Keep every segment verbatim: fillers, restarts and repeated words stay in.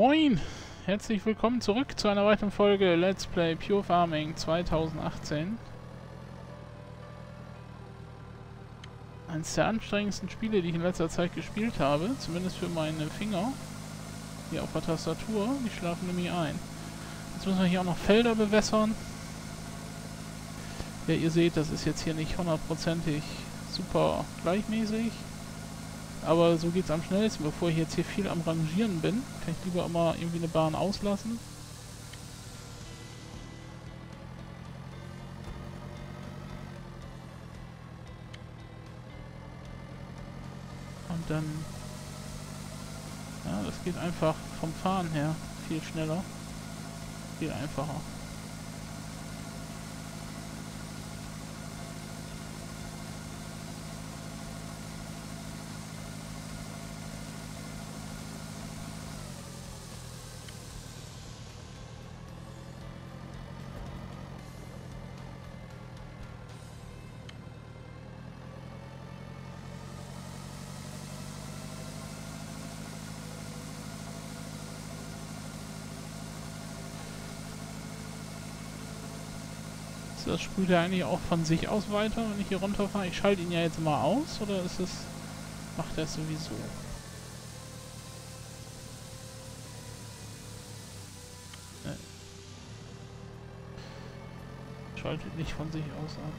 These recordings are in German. Moin! Herzlich willkommen zurück zu einer weiteren Folge Let's Play Pure Farming zwanzig achtzehn. Eines der anstrengendsten Spiele, die ich in letzter Zeit gespielt habe, zumindest für meine Finger. Hier auf der Tastatur, die schlafen nämlich ein. Jetzt müssen wir hier auch noch Felder bewässern. Ja, ihr seht, das ist jetzt hier nicht hundertprozentig super gleichmäßig. Aber so geht es am schnellsten. Bevor ich jetzt hier viel am Rangieren bin, kann ich lieber immer irgendwie eine Bahn auslassen. Und dann... Ja, das geht einfach vom Fahren her viel schneller. Viel einfacher. Das sprüht er eigentlich auch von sich aus weiter, wenn ich hier runterfahre. Ich schalte ihn ja jetzt mal aus, oder ist es, macht er es sowieso? Nein. Schaltet nicht von sich aus ab.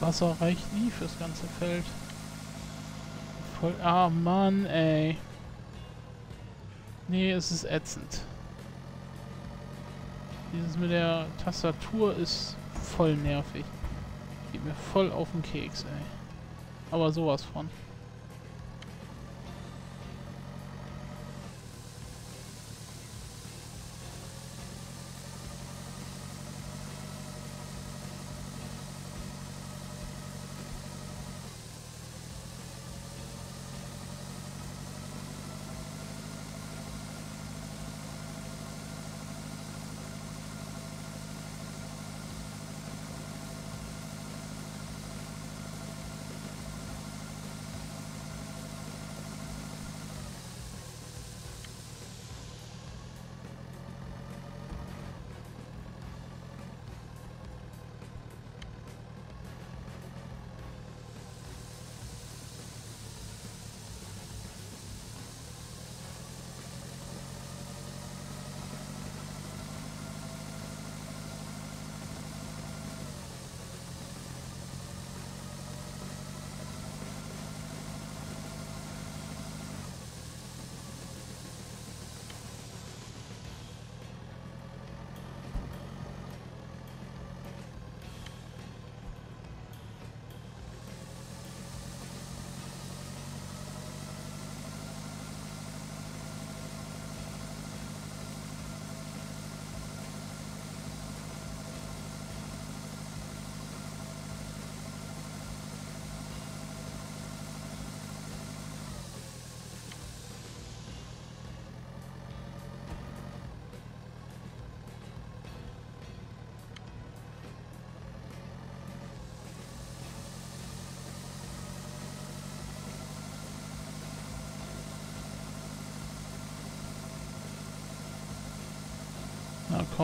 Wasser reicht nie fürs ganze Feld. Voll. Ah, Mann, ey. Nee, es ist ätzend. Dieses mit der Tastatur ist voll nervig. Geht mir voll auf den Keks, ey. Aber sowas von.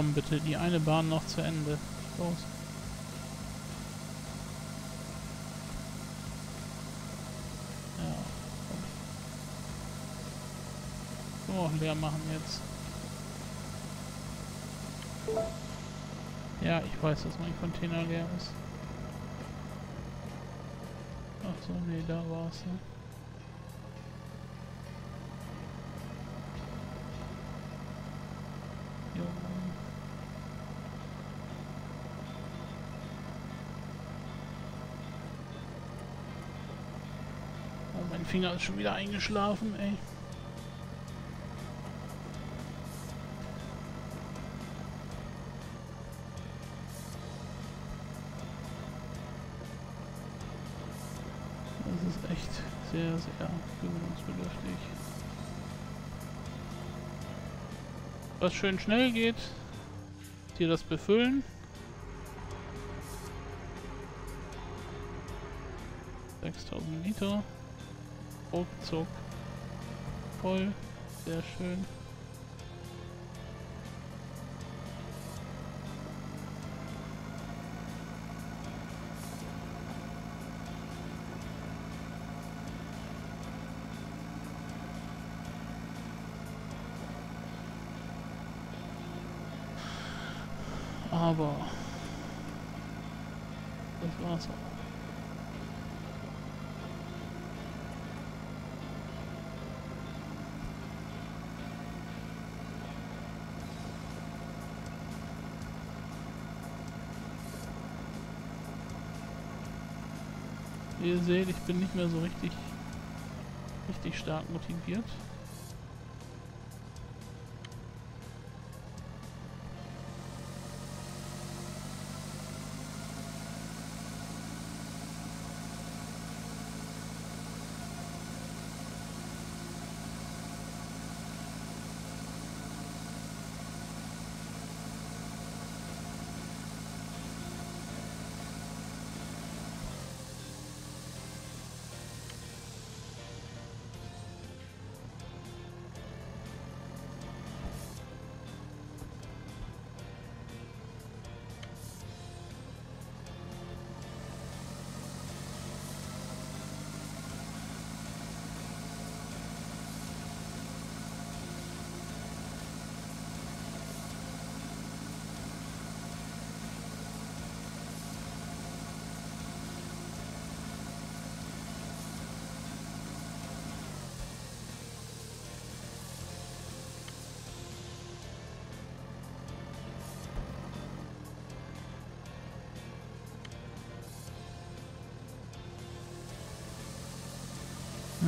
komm bitte, die eine Bahn noch zu Ende. Los. Ja, komm. So, leer machen jetzt. Ja, ich weiß, dass mein Container leer ist. Ach so, nee, da war's, ne? Mein Finger ist schon wieder eingeschlafen, ey. Das ist echt sehr, sehr gewöhnungsbedürftig. Was schön schnell geht, dir das befüllen. sechstausend Liter. Ruckzuck. Voll. Sehr schön. Aber das war's auch. Ihr seht, ich bin nicht mehr so richtig, richtig stark motiviert.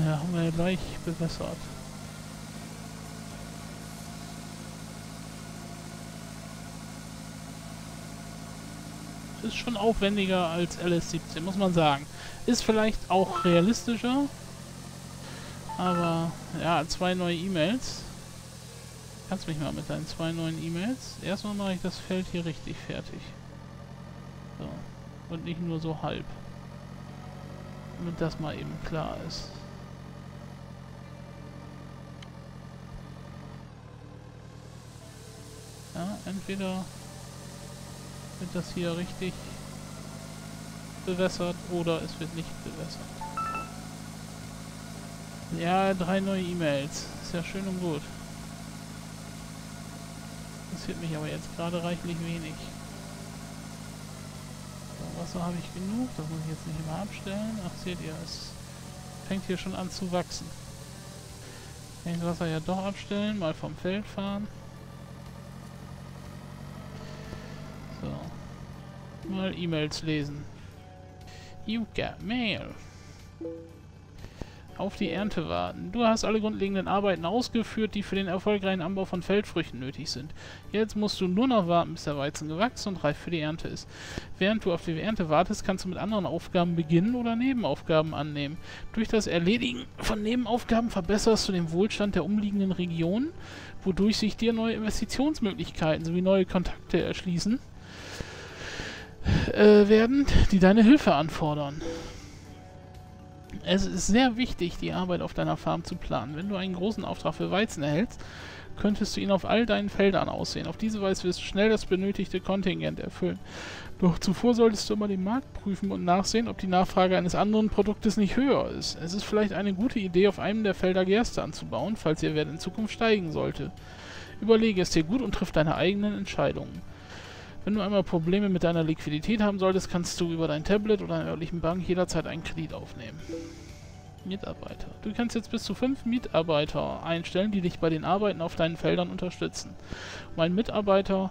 Ja, haben wir gleich bewässert. Ist schon aufwendiger als L S siebzehn, muss man sagen. Ist vielleicht auch realistischer. Aber, ja, zwei neue E-Mails. Kannst mich mal mit deinen zwei neuen E-Mails. Erstmal mache ich das Feld hier richtig fertig. So. Und nicht nur so halb. Damit das mal eben klar ist. Ja, entweder wird das hier richtig bewässert oder es wird nicht bewässert. Ja, drei neue E-Mails. Ist ja schön und gut. Das hilft mich aber jetzt gerade reichlich wenig. So, Wasser habe ich genug. Das muss ich jetzt nicht immer abstellen. Ach, seht ihr, es fängt hier schon an zu wachsen. Kann ich das Wasser ja doch abstellen, mal vom Feld fahren. Mal E-Mails lesen. You got mail. Auf die Ernte warten. Du hast alle grundlegenden Arbeiten ausgeführt, die für den erfolgreichen Anbau von Feldfrüchten nötig sind. Jetzt musst du nur noch warten, bis der Weizen gewachsen und reif für die Ernte ist. Während du auf die Ernte wartest, kannst du mit anderen Aufgaben beginnen oder Nebenaufgaben annehmen. Durch das Erledigen von Nebenaufgaben verbesserst du den Wohlstand der umliegenden Regionen, wodurch sich dir neue Investitionsmöglichkeiten sowie neue Kontakte erschließen werden, die deine Hilfe anfordern. Es ist sehr wichtig, die Arbeit auf deiner Farm zu planen. Wenn du einen großen Auftrag für Weizen erhältst, könntest du ihn auf all deinen Feldern aussehen. Auf diese Weise wirst du schnell das benötigte Kontingent erfüllen. Doch zuvor solltest du immer den Markt prüfen und nachsehen, ob die Nachfrage eines anderen Produktes nicht höher ist. Es ist vielleicht eine gute Idee, auf einem der Felder Gerste anzubauen, falls ihr Wert in Zukunft steigen sollte. Überlege es dir gut und triff deine eigenen Entscheidungen. Wenn du einmal Probleme mit deiner Liquidität haben solltest, kannst du über dein Tablet oder einer örtlichen Bank jederzeit einen Kredit aufnehmen. Mitarbeiter. Du kannst jetzt bis zu fünf Mitarbeiter einstellen, die dich bei den Arbeiten auf deinen Feldern unterstützen. Um einen Mitarbeiter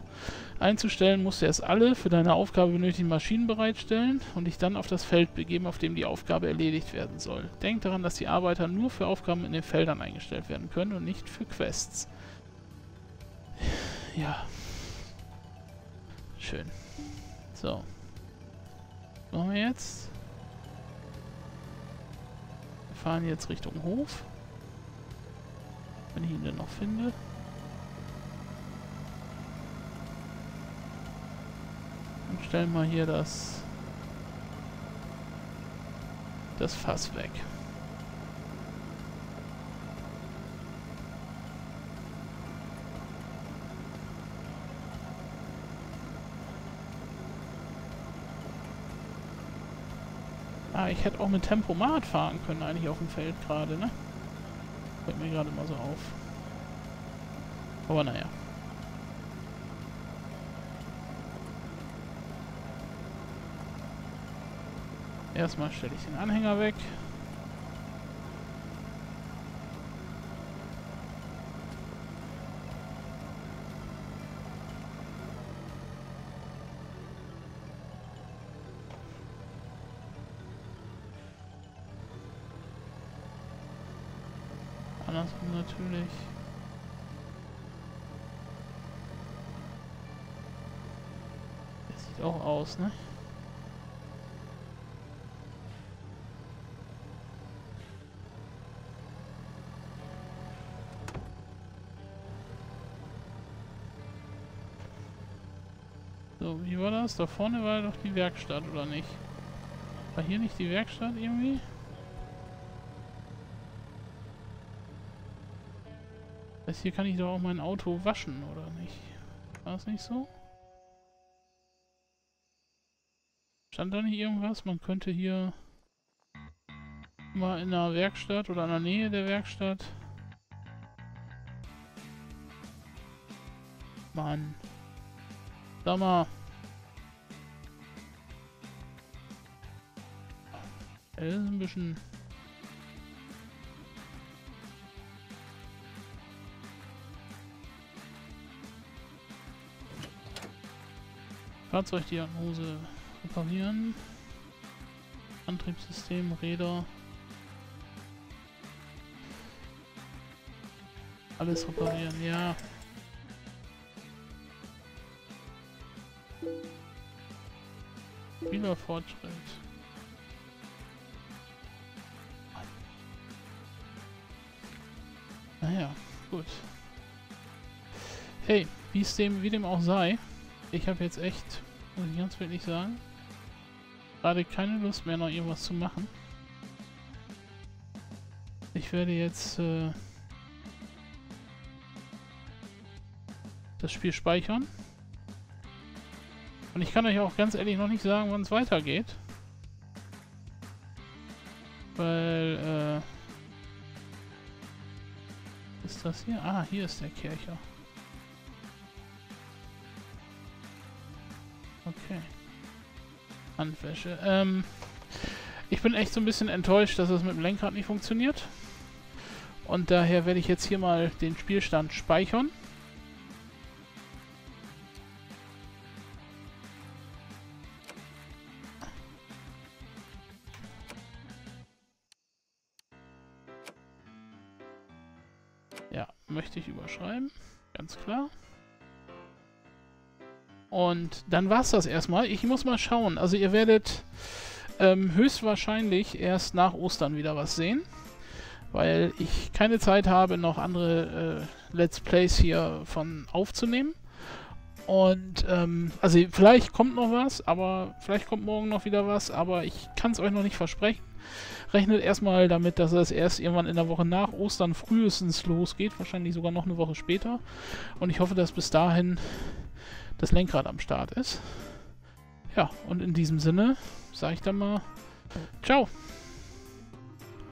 einzustellen, musst du erst alle für deine Aufgabe benötigten Maschinen bereitstellen und dich dann auf das Feld begeben, auf dem die Aufgabe erledigt werden soll. Denk daran, dass die Arbeiter nur für Aufgaben in den Feldern eingestellt werden können und nicht für Quests. Ja. Schön. So. Was machen wir jetzt? Wir fahren jetzt Richtung Hof. Wenn ich ihn denn noch finde. Und stellen mal hier das das Fass weg. Ah, ich hätte auch mit Tempomat fahren können eigentlich auf dem Feld gerade, ne? Fällt mir gerade mal so auf. Aber naja. Erstmal stelle ich den Anhänger weg. Andersrum natürlich. Das sieht auch aus, ne? So, wie war das? Da vorne war doch die Werkstatt, oder nicht? War hier nicht die Werkstatt irgendwie? Hier kann ich doch auch mein Auto waschen, oder nicht? War es nicht so? Stand da nicht irgendwas? Man könnte hier mal in einer Werkstatt oder in der Nähe der Werkstatt. Mann. Sag mal. Das ist ein bisschen... Fahrzeugdiagnose reparieren, Antriebssystem, Räder, alles reparieren, ja. Wieder Fortschritt. Naja, gut. Hey, wie es dem, wie dem auch sei, ich habe jetzt echt, muss ich ganz wirklich sagen, gerade keine Lust mehr, noch irgendwas zu machen. Ich werde jetzt äh, das Spiel speichern. Und ich kann euch auch ganz ehrlich noch nicht sagen, wann es weitergeht. Weil, äh, ist das hier? Ah, hier ist der Kircher. Okay. Handwäsche. Ähm, ich bin echt so ein bisschen enttäuscht, dass das mit dem Lenkrad nicht funktioniert. Und daher werde ich jetzt hier mal den Spielstand speichern. Ja, möchte ich überschreiben. Ganz klar. Und dann war's das erstmal. Ich muss mal schauen. Also ihr werdet ähm, höchstwahrscheinlich erst nach Ostern wieder was sehen, weil ich keine Zeit habe, noch andere äh, Let's Plays hier von aufzunehmen. Und, ähm, also vielleicht kommt noch was, aber vielleicht kommt morgen noch wieder was, aber ich kann es euch noch nicht versprechen. Rechnet erstmal damit, dass es erst irgendwann in der Woche nach Ostern frühestens losgeht, wahrscheinlich sogar noch eine Woche später. Und ich hoffe, dass bis dahin das Lenkrad am Start ist. Ja, und in diesem Sinne sage ich dann mal ciao.